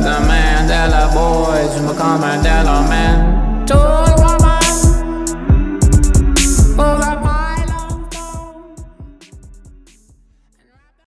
Like a man, tell a boy, to become a man.